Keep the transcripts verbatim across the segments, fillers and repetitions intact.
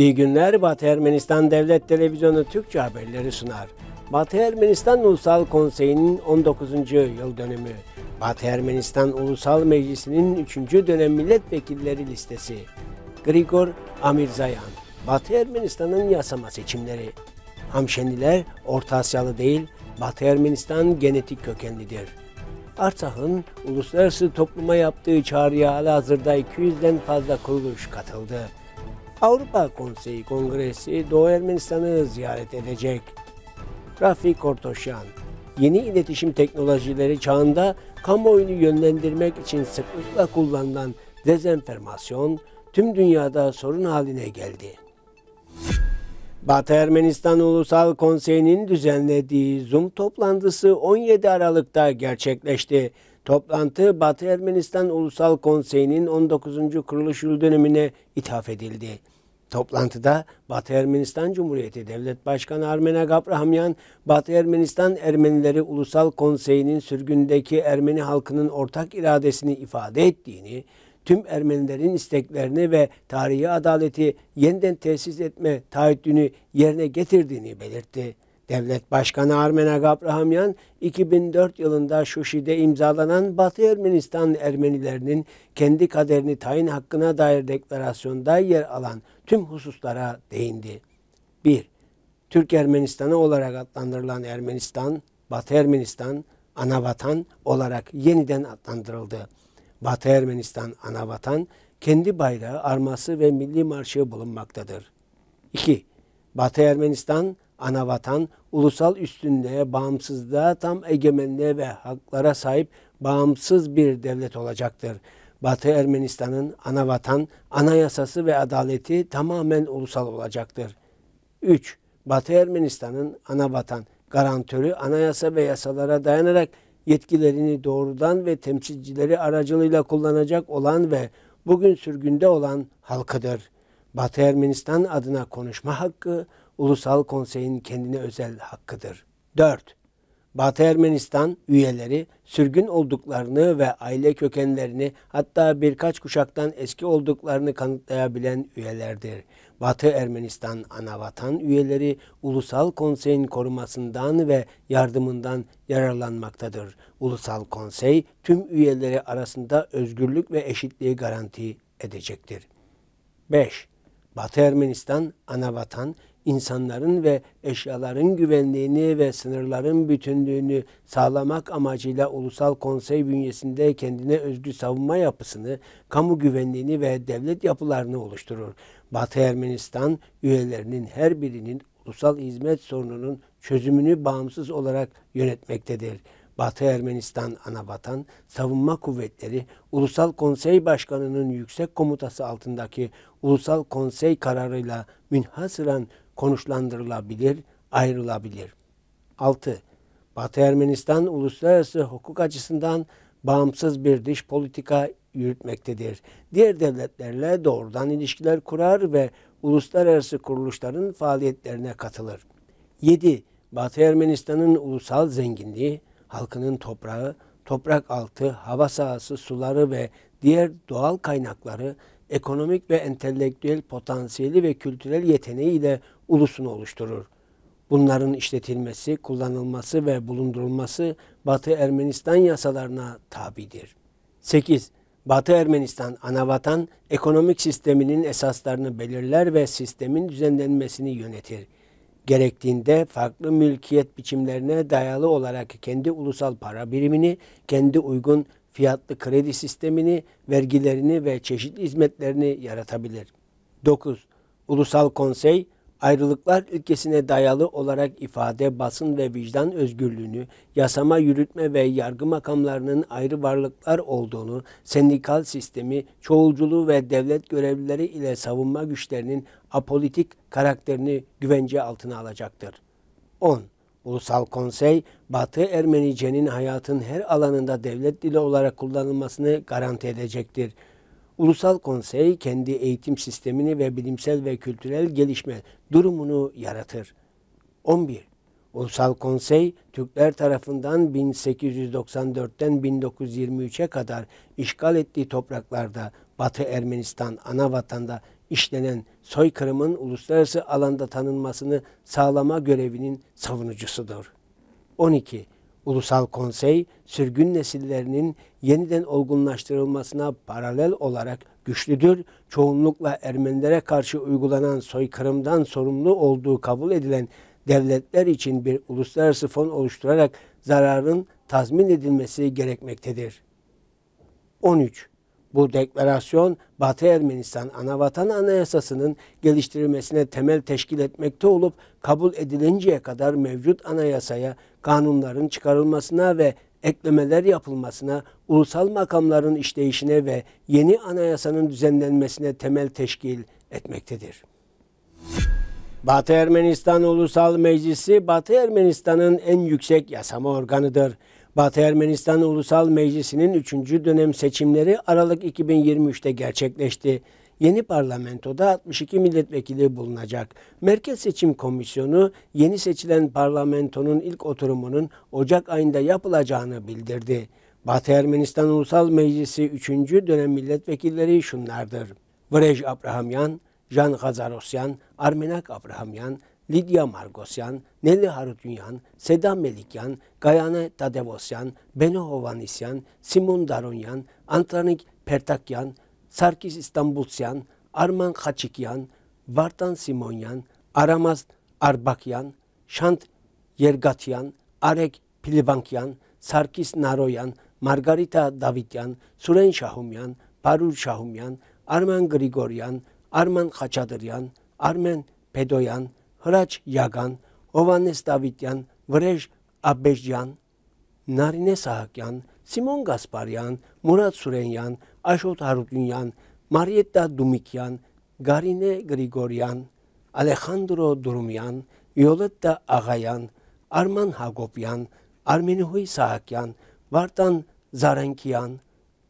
İyi günler. Batı Ermenistan Devlet Televizyonu Türkçe haberleri sunar. Batı Ermenistan Ulusal Konseyi'nin on dokuzuncu yıl dönümü. Batı Ermenistan Ulusal Meclisi'nin üçüncü dönem milletvekilleri listesi. Grigor Amirzayan, Batı Ermenistan'ın yasama seçimleri. Hamşeniler Orta Asyalı değil, Batı Ermenistan genetik kökenlidir. Artsakh'ın uluslararası topluma yaptığı çağrıya halihazırda iki yüzden fazla kuruluş katıldı. Avrupa Konseyi Kongresi Doğu Ermenistan'ı ziyaret edecek. Raffi Kortoshyan, yeni iletişim teknolojileri çağında kamuoyunu yönlendirmek için sıklıkla kullanılan dezenformasyon tüm dünyada sorun haline geldi. Batı Ermenistan Ulusal Konseyi'nin düzenlediği Zoom toplantısı on yedi Aralık'ta gerçekleşti. Toplantı Batı Ermenistan Ulusal Konseyi'nin on dokuzuncu kuruluş yıl dönümüne ithaf edildi. Toplantıda Batı Ermenistan Cumhuriyeti Devlet Başkanı Armenak Abrahamyan, Batı Ermenistan Ermenileri Ulusal Konseyi'nin sürgündeki Ermeni halkının ortak iradesini ifade ettiğini, tüm Ermenilerin isteklerini ve tarihi adaleti yeniden tesis etme taahhüdünü yerine getirdiğini belirtti. Devlet Başkanı Armen Gabrahamyan, iki bin dört yılında Şuşi'de imzalanan Batı Ermenistan Ermenilerinin kendi kaderini tayin hakkına dair deklarasyonda yer alan tüm hususlara değindi. bir. Türk Ermenistan'ı olarak adlandırılan Ermenistan, Batı Ermenistan, Anavatan olarak yeniden adlandırıldı. Batı Ermenistan, Anavatan, kendi bayrağı, arması ve milli marşı bulunmaktadır. iki. Batı Ermenistan, Anavatan, ulusal üstünlüğe, bağımsızlığa, tam egemenliğe ve haklara sahip bağımsız bir devlet olacaktır. Batı Ermenistan'ın Anavatan, anayasası ve adaleti tamamen ulusal olacaktır. üç. Batı Ermenistan'ın Anavatan garantörü anayasa ve yasalara dayanarak yetkilerini doğrudan ve temsilcileri aracılığıyla kullanacak olan ve bugün sürgünde olan halkıdır. Batı Ermenistan adına konuşma hakkı, Ulusal Konsey'in kendine özel hakkıdır. dört. Batı Ermenistan üyeleri sürgün olduklarını ve aile kökenlerini hatta birkaç kuşaktan eski olduklarını kanıtlayabilen üyelerdir. Batı Ermenistan Anavatan üyeleri Ulusal Konsey'in korumasından ve yardımından yararlanmaktadır. Ulusal Konsey tüm üyeleri arasında özgürlük ve eşitliği garanti edecektir. beş. Batı Ermenistan Anavatan insanların ve eşyaların güvenliğini ve sınırların bütünlüğünü sağlamak amacıyla Ulusal Konsey bünyesinde kendine özgü savunma yapısını, kamu güvenliğini ve devlet yapılarını oluşturur. Batı Ermenistan üyelerinin her birinin ulusal hizmet sorununun çözümünü bağımsız olarak yönetmektedir. Batı Ermenistan Anavatan Savunma Kuvvetleri Ulusal Konsey Başkanı'nın yüksek komutası altındaki Ulusal Konsey kararıyla münhasıran konuşlandırılabilir, ayrılabilir. altı. Batı Ermenistan uluslararası hukuk açısından bağımsız bir dış politika yürütmektedir. Diğer devletlerle doğrudan ilişkiler kurar ve uluslararası kuruluşların faaliyetlerine katılır. yedi. Batı Ermenistan'ın ulusal zenginliği, halkının toprağı, toprak altı, hava sahası, suları ve diğer doğal kaynakları, ekonomik ve entelektüel potansiyeli ve kültürel yeteneğiyle ulusunu oluşturur. Bunların işletilmesi, kullanılması ve bulundurulması Batı Ermenistan yasalarına tabidir. sekiz. Batı Ermenistan Anavatan ekonomik sisteminin esaslarını belirler ve sistemin düzenlenmesini yönetir. Gerektiğinde farklı mülkiyet biçimlerine dayalı olarak kendi ulusal para birimini, kendi uygun fiyatlı kredi sistemini, vergilerini ve çeşitli hizmetlerini yaratabilir. dokuz. Ulusal Konsey, ayrılıklar ilkesine dayalı olarak ifade, basın ve vicdan özgürlüğünü, yasama, yürütme ve yargı makamlarının ayrı varlıklar olduğunu, sendikal sistemi, çoğulculuğu ve devlet görevlileri ile savunma güçlerinin apolitik karakterini güvence altına alacaktır. on. Ulusal Konsey, Batı Ermenice'nin hayatın her alanında devlet dili olarak kullanılmasını garanti edecektir. Ulusal Konsey kendi eğitim sistemini ve bilimsel ve kültürel gelişme durumunu yaratır. on bir. Ulusal Konsey, Türkler tarafından bin sekiz yüz doksan dört'ten bin dokuz yüz yirmi üç'e kadar işgal ettiği topraklarda Batı Ermenistan Anavatan'da işlenen soykırımın uluslararası alanda tanınmasını sağlama görevinin savunucusudur. on iki. Ulusal Konsey, sürgün nesillerinin yeniden olgunlaştırılmasına paralel olarak güçlüdür. Çoğunlukla Ermenilere karşı uygulanan soykırımdan sorumlu olduğu kabul edilen devletler için bir uluslararası fon oluşturarak zararın tazmin edilmesi gerekmektedir. on üç. Bu deklarasyon, Batı Ermenistan Anavatan Anayasası'nın geliştirilmesine temel teşkil etmekte olup, kabul edilinceye kadar mevcut anayasaya, kanunların çıkarılmasına ve eklemeler yapılmasına, ulusal makamların işleyişine ve yeni anayasanın düzenlenmesine temel teşkil etmektedir. Batı Ermenistan Ulusal Meclisi, Batı Ermenistan'ın en yüksek yasama organıdır. Batı Ermenistan Ulusal Meclisi'nin üçüncü dönem seçimleri Aralık iki bin yirmi üç'te gerçekleşti. Yeni parlamentoda altmış iki milletvekili bulunacak. Merkez Seçim Komisyonu yeni seçilen parlamentonun ilk oturumunun Ocak ayında yapılacağını bildirdi. Batı Ermenistan Ulusal Meclisi üçüncü dönem milletvekilleri şunlardır: Vrej Abrahamyan, Jan Gazarosyan, Armenak Abrahamyan, Lydia Margosyan, Nelly Harutyunyan, Seda Melikyan, Gayane Tadevosyan, Beno Hovanisyan, Simon Daronyan, Antranik Pertakyan, Sarkis İstanbulyan, Arman Khachikyan, Vartan Simonyan, Aramaz Arbakyan, Shant Yerkatyan, Arek Pilivanqian, Sarkis Naroyan, Margarita Davityan, Suren Shahumyan, Parur Shahumyan, Arman Grigoryan, Arman Khachadryan, Armen Bedoyan, Hrach Yagan, Hovannes Davityan, Vrej Abrahamyan, Narine Sahakyan, Simon Gasparyan, Murat Surenyan, Ashot Harutyunyan, Margarita Dumikyan, Garine Grigoryan, Alejandro Durumyan, Yoletta Agayan, Arman Hagopyan, Armenihoy Sahakyan, Vartan Zarenkyan,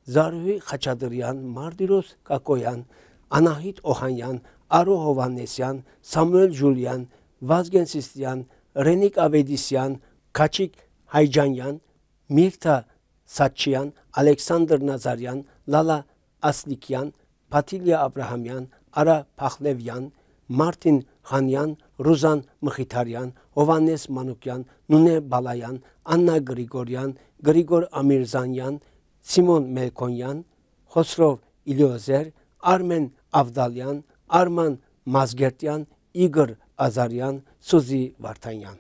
Zarvi Khachadryan, Mardiros Kakoyan, Anahit Ohanyan, Aro Hovannesyan, Samuel Julyan, Vazgen Sisyan, Renik Avedisyan, Kaçik Haycanyan, Mirta Saçyan, Alexander Nazaryan, Lala Aslikyan, Patilya Abrahamyan, Ara Pahlevyan, Martin Hanyan, Ruzan Mkhitaryan, Hovannes Manukyan, Nune Balayan, Anna Grigoryan, Grigor Amirzayan, Simon Melkonyan, Hosrov Ilyozer, Armen Avdalyan, Arman Mazgertyan, Igor Azaryan, Suzi Vartanyan.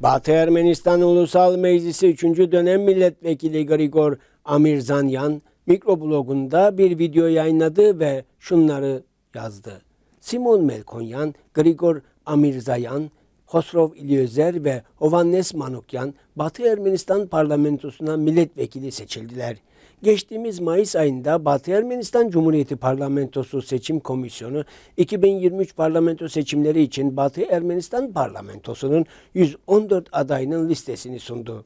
Batı Ermenistan Ulusal Meclisi üçüncü dönem milletvekili Grigor Amirzayan mikroblogunda bir video yayınladı ve şunları yazdı: Simon Melkonyan, Grigor Amirzayan, Hosrov İlyozer ve Hovannes Manukyan Batı Ermenistan parlamentosuna milletvekili seçildiler. Geçtiğimiz Mayıs ayında Batı Ermenistan Cumhuriyeti Parlamentosu Seçim Komisyonu iki bin yirmi üç parlamento seçimleri için Batı Ermenistan Parlamentosu'nun yüz on dört adayının listesini sundu.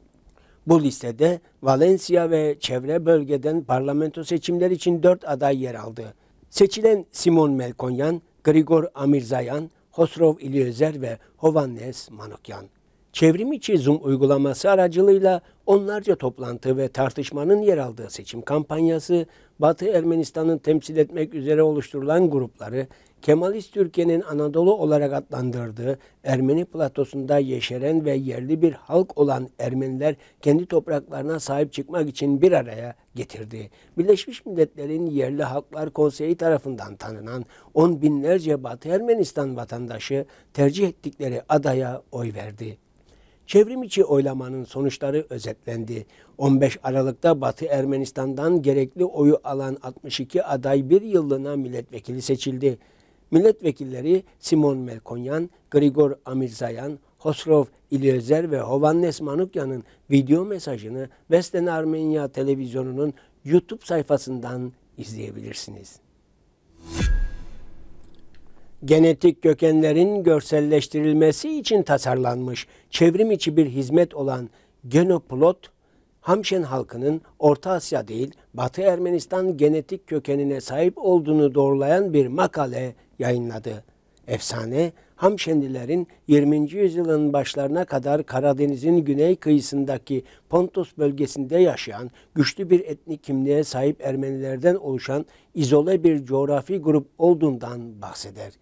Bu listede Valencia ve çevre bölgeden parlamento seçimleri için dört aday yer aldı. Seçilen Simon Melkonyan, Grigor Amirzayan, Hosrov İlyozer ve Hovannes Manukyan. Çevrim içi Zoom uygulaması aracılığıyla onlarca toplantı ve tartışmanın yer aldığı seçim kampanyası, Batı Ermenistan'ı temsil etmek üzere oluşturulan grupları, Kemalist Türkiye'nin Anadolu olarak adlandırdığı Ermeni platosunda yeşeren ve yerli bir halk olan Ermeniler kendi topraklarına sahip çıkmak için bir araya getirdi. Birleşmiş Milletler'in Yerli Halklar Konseyi tarafından tanınan on binlerce Batı Ermenistan vatandaşı tercih ettikleri adaya oy verdi. Çevrim içi oylamanın sonuçları özetlendi. on beş Aralık'ta Batı Ermenistan'dan gerekli oyu alan altmış iki aday bir yıllığına milletvekili seçildi. Milletvekilleri Simon Melkonyan, Grigor Amirzayan, Hosrov İlyozer ve Hovannes Manukyan'ın video mesajını Vesten Armenya Televizyonu'nun YouTube sayfasından izleyebilirsiniz. Genetik kökenlerin görselleştirilmesi için tasarlanmış çevrim içi bir hizmet olan Genoplot, Hamşen halkının Orta Asya değil Batı Ermenistan genetik kökenine sahip olduğunu doğrulayan bir makale yayınladı. Efsane, Hamşendilerin yirminci yüzyılın başlarına kadar Karadeniz'in güney kıyısındaki Pontos bölgesinde yaşayan güçlü bir etnik kimliğe sahip Ermenilerden oluşan izole bir coğrafi grup olduğundan bahseder.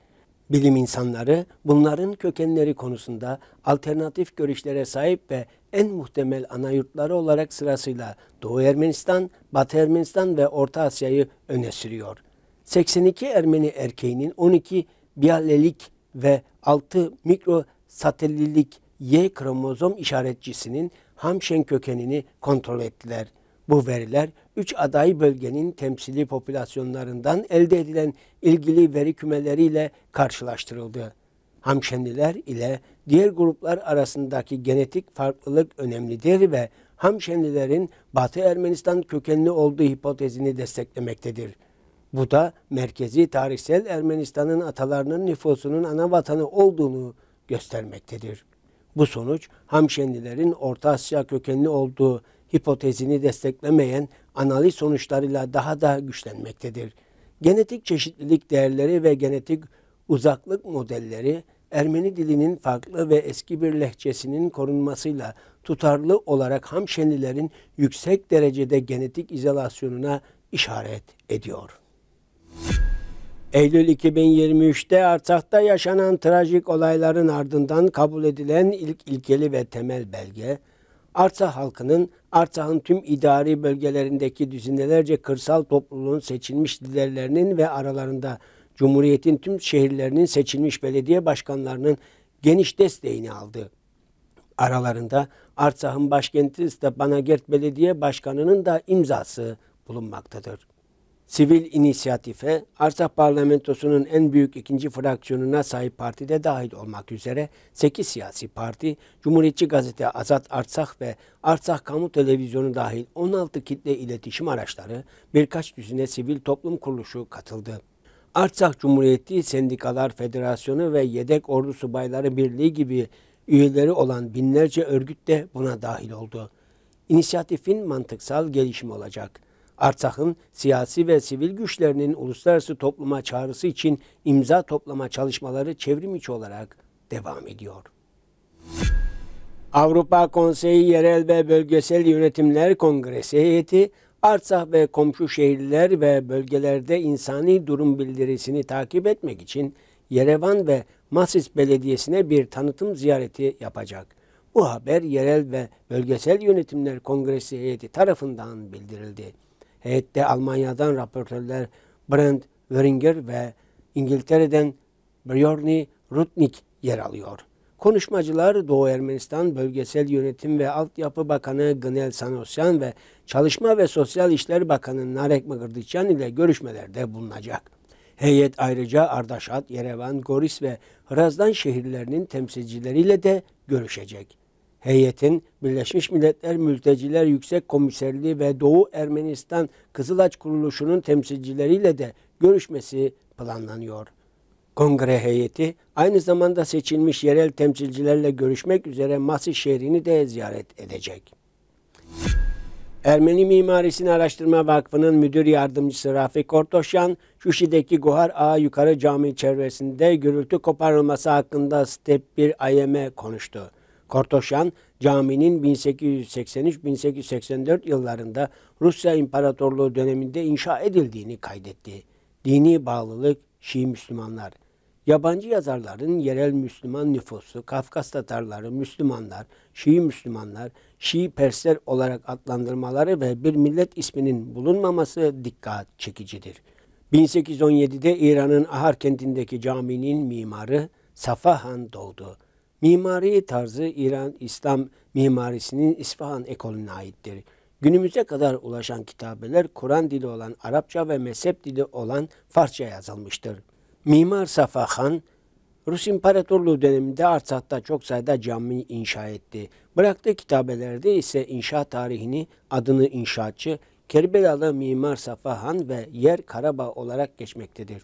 Bilim insanları bunların kökenleri konusunda alternatif görüşlere sahip ve en muhtemel anayurtları olarak sırasıyla Doğu Ermenistan, Batı Ermenistan ve Orta Asya'yı öne sürüyor. seksen iki Ermeni erkeğinin on iki biyalelik ve altı mikrosatellilik Y kromozom işaretçisinin Hamşen kökenini kontrol ettiler. Bu veriler üç aday bölgenin temsili popülasyonlarından elde edilen ilgili veri kümeleriyle karşılaştırıldı. Hamşenliler ile diğer gruplar arasındaki genetik farklılık önemlidir ve Hamşenlilerin Batı Ermenistan kökenli olduğu hipotezini desteklemektedir. Bu da merkezi tarihsel Ermenistan'ın atalarının nüfusunun ana vatanı olduğunu göstermektedir. Bu sonuç Hamşenlilerin Orta Asya kökenli olduğu hipotezini desteklemeyen analiz sonuçlarıyla daha da güçlenmektedir. Genetik çeşitlilik değerleri ve genetik uzaklık modelleri Ermeni dilinin farklı ve eski bir lehçesinin korunmasıyla tutarlı olarak Hamşenlilerin yüksek derecede genetik izolasyonuna işaret ediyor. Eylül iki bin yirmi üç'te Artsakh'ta yaşanan trajik olayların ardından kabul edilen ilk ilkeli ve temel belge, Artsakh halkının Artsakh'ın tüm idari bölgelerindeki düzinelerce kırsal topluluğun seçilmiş liderlerinin ve aralarında Cumhuriyet'in tüm şehirlerinin seçilmiş belediye başkanlarının geniş desteğini aldı. Aralarında Artsakh'ın başkenti Stepanakert Belediye Başkanı'nın da imzası bulunmaktadır. Sivil inisiyatife Artsakh Parlamentosu'nun en büyük ikinci fraksiyonuna sahip partide dahil olmak üzere sekiz siyasi parti, Cumhuriyetçi Gazete Azat Artsakh ve Artsakh Kamu Televizyonu dahil on altı kitle iletişim araçları, birkaç düzine sivil toplum kuruluşu katıldı. Artsakh Cumhuriyeti Sendikalar Federasyonu ve Yedek Ordu Subayları Birliği gibi üyeleri olan binlerce örgüt de buna dahil oldu. İnisiyatifin mantıksal gelişimi olacak. Artsakh'ın siyasi ve sivil güçlerinin uluslararası topluma çağrısı için imza toplama çalışmaları çevrim içi olarak devam ediyor. Avrupa Konseyi Yerel ve Bölgesel Yönetimler Kongresi heyeti, Artsakh ve komşu şehirler ve bölgelerde insani durum bildirisini takip etmek için Yerevan ve Masis Belediyesi'ne bir tanıtım ziyareti yapacak. Bu haber Yerel ve Bölgesel Yönetimler Kongresi heyeti tarafından bildirildi. Heyette Almanya'dan raportörler Brent Wöringer ve İngiltere'den Björn Rudnik yer alıyor. Konuşmacılar Doğu Ermenistan Bölgesel Yönetim ve Altyapı Bakanı Gnel Sanosyan ve Çalışma ve Sosyal İşler Bakanı Arek Pilivanqian ile görüşmelerde bulunacak. Heyet ayrıca Ardaşat, Yerevan, Goris ve Hrazdan şehirlerinin temsilcileriyle de görüşecek. Heyetin Birleşmiş Milletler Mülteciler Yüksek Komiserliği ve Doğu Ermenistan Kızılaç Kuruluşu'nun temsilcileriyle de görüşmesi planlanıyor. Kongre heyeti aynı zamanda seçilmiş yerel temsilcilerle görüşmek üzere Masis şehrini de ziyaret edecek. Ermeni Mimarisini Araştırma Vakfı'nın müdür yardımcısı Raffi Kortoshyan, Şuşi'deki Gohar Ağa Yukarı Camii çevresinde gürültü koparılması hakkında Step bir A Y M konuştu. Kortoshyan, caminin bin sekiz yüz seksen üç bin sekiz yüz seksen dört yıllarında Rusya İmparatorluğu döneminde inşa edildiğini kaydetti. Dini bağlılık Şii Müslümanlar, yabancı yazarların yerel Müslüman nüfusu, Kafkas Tatarları, Müslümanlar, Şii Müslümanlar, Şii Persler olarak adlandırmaları ve bir millet isminin bulunmaması dikkat çekicidir. bin sekiz yüz on yedi'de İran'ın Ahar kentindeki caminin mimarı Safahan doğdu. Mimari tarzı İran İslam mimarisinin İsfahan ekolüne aittir. Günümüze kadar ulaşan kitabeler Kur'an dili olan Arapça ve mezhep dili olan Farsça yazılmıştır. Mimar Safahan, Rus İmparatorluğu döneminde Artsakh'ta çok sayıda cami inşa etti. Bıraktığı kitabelerde ise inşa tarihini, adını inşaatçı, Kerbelalı Mimar Safahan ve Yer Karabağ olarak geçmektedir.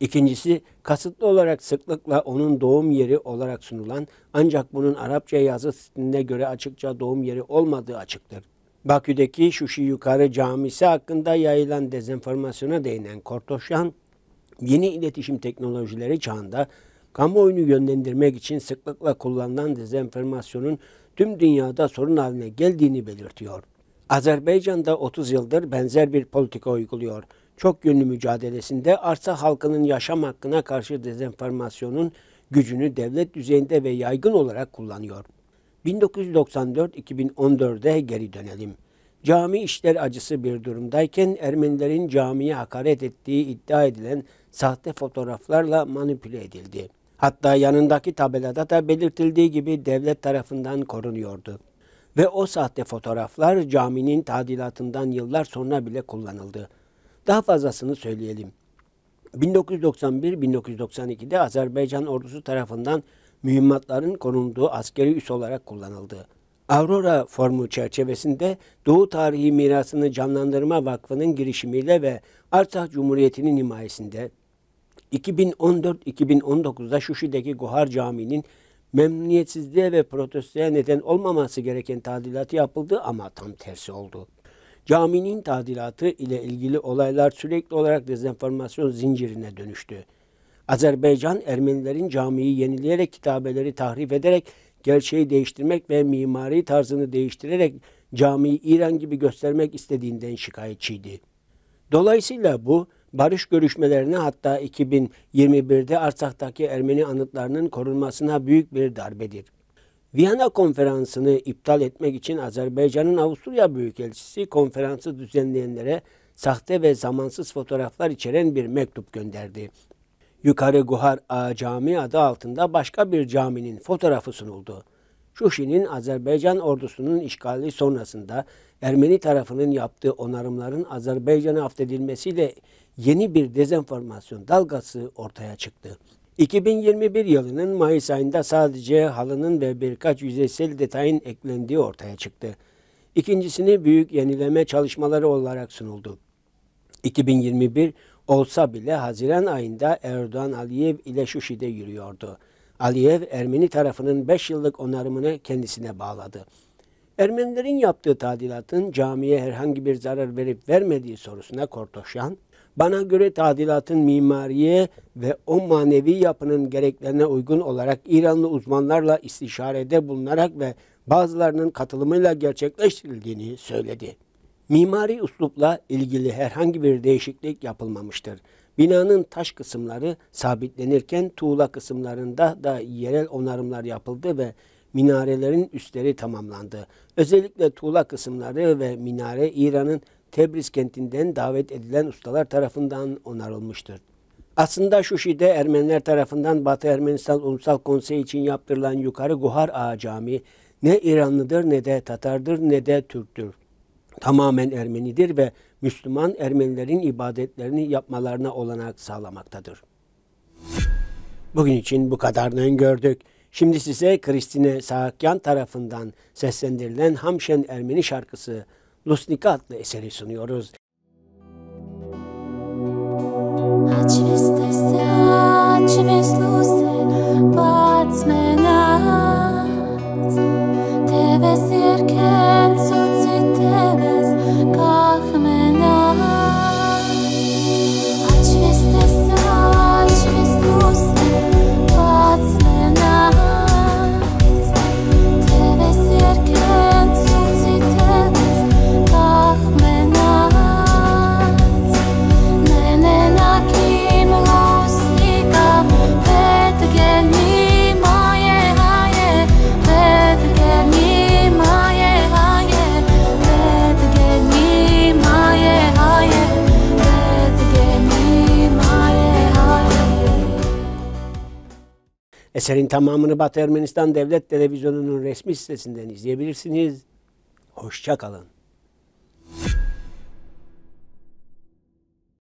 İkincisi, kasıtlı olarak sıklıkla onun doğum yeri olarak sunulan ancak bunun Arapça yazı stiline göre açıkça doğum yeri olmadığı açıktır. Bakü'deki Şuşi Yukarı Camisi hakkında yayılan dezenformasyona değinen Kortoshyan, yeni iletişim teknolojileri çağında kamuoyunu yönlendirmek için sıklıkla kullanılan dezenformasyonun tüm dünyada sorun haline geldiğini belirtiyor. Azerbaycan'da otuz yıldır benzer bir politika uyguluyor. Çok yönlü mücadelesinde Artsakh halkının yaşam hakkına karşı dezenformasyonun gücünü devlet düzeyinde ve yaygın olarak kullanıyor. bin dokuz yüz doksan dört iki bin on dört'e geri dönelim. Cami işler acısı bir durumdayken Ermenilerin camiye hakaret ettiği iddia edilen sahte fotoğraflarla manipüle edildi. Hatta yanındaki tabelada da belirtildiği gibi devlet tarafından korunuyordu. Ve o sahte fotoğraflar caminin tadilatından yıllar sonra bile kullanıldı. Daha fazlasını söyleyelim. bin dokuz yüz doksan bir bin dokuz yüz doksan iki'de Azerbaycan ordusu tarafından mühimmatların konulduğu askeri üs olarak kullanıldı. Aurora formu çerçevesinde Doğu Tarihi Mirasını Canlandırma Vakfı'nın girişimiyle ve Artsakh Cumhuriyeti'nin himayesinde iki bin on dört iki bin on dokuz'da Şuşi'deki Guhar Camii'nin memnuniyetsizliğe ve protestoya neden olmaması gereken tadilatı yapıldı ama tam tersi oldu. Caminin tadilatı ile ilgili olaylar sürekli olarak dezenformasyon zincirine dönüştü. Azerbaycan, Ermenilerin camiyi yenileyerek, kitabeleri tahrif ederek, gerçeği değiştirmek ve mimari tarzını değiştirerek camiyi İran gibi göstermek istediğinden şikayetçiydi. Dolayısıyla bu, barış görüşmelerine hatta iki bin yirmi bir'de Artsakh'taki Ermeni anıtlarının korunmasına büyük bir darbedir. Viyana konferansını iptal etmek için Azerbaycan'ın Avusturya Büyükelçisi konferansı düzenleyenlere sahte ve zamansız fotoğraflar içeren bir mektup gönderdi. Yukarı Guhar Ağa Camii adı altında başka bir caminin fotoğrafı sunuldu. Şuşi'nin Azerbaycan ordusunun işgali sonrasında Ermeni tarafının yaptığı onarımların Azerbaycan'a affedilmesiyle yeni bir dezenformasyon dalgası ortaya çıktı. iki bin yirmi bir yılının Mayıs ayında sadece halının ve birkaç yüzeysel detayın eklendiği ortaya çıktı. İkincisini büyük yenileme çalışmaları olarak sunuldu. iki bin yirmi bir olsa bile Haziran ayında Erdoğan Aliyev ile Şuşi'de yürüyordu. Aliyev, Ermeni tarafının beş yıllık onarımını kendisine bağladı. Ermenilerin yaptığı tadilatın camiye herhangi bir zarar verip vermediği sorusuna Kortoshyan, "Bana göre tadilatın mimariye ve o manevi yapının gereklerine uygun olarak İranlı uzmanlarla istişarede bulunarak ve bazılarının katılımıyla gerçekleştirildiğini söyledi. Mimari üslupla ilgili herhangi bir değişiklik yapılmamıştır. Binanın taş kısımları sabitlenirken tuğla kısımlarında da yerel onarımlar yapıldı ve minarelerin üstleri tamamlandı. Özellikle tuğla kısımları ve minare İran'ın Tebriz kentinden davet edilen ustalar tarafından onarılmıştır." Aslında Şuşi'de Ermeniler tarafından Batı Ermenistan Ulusal Konseyi için yaptırılan Yukarı Guhar Ağa Camii ne İranlıdır ne de Tatardır ne de Türktür. Tamamen Ermenidir ve Müslüman Ermenilerin ibadetlerini yapmalarına olanak sağlamaktadır. Bugün için bu kadarını öngördük. Şimdi size Kristine Saakyan tarafından seslendirilen Hamşen Ermeni şarkısı Lusnika adlı eseri sunuyoruz. Eserin tamamını Batı Ermenistan Devlet Televizyonu'nun resmi sitesinden izleyebilirsiniz. Hoşça kalın.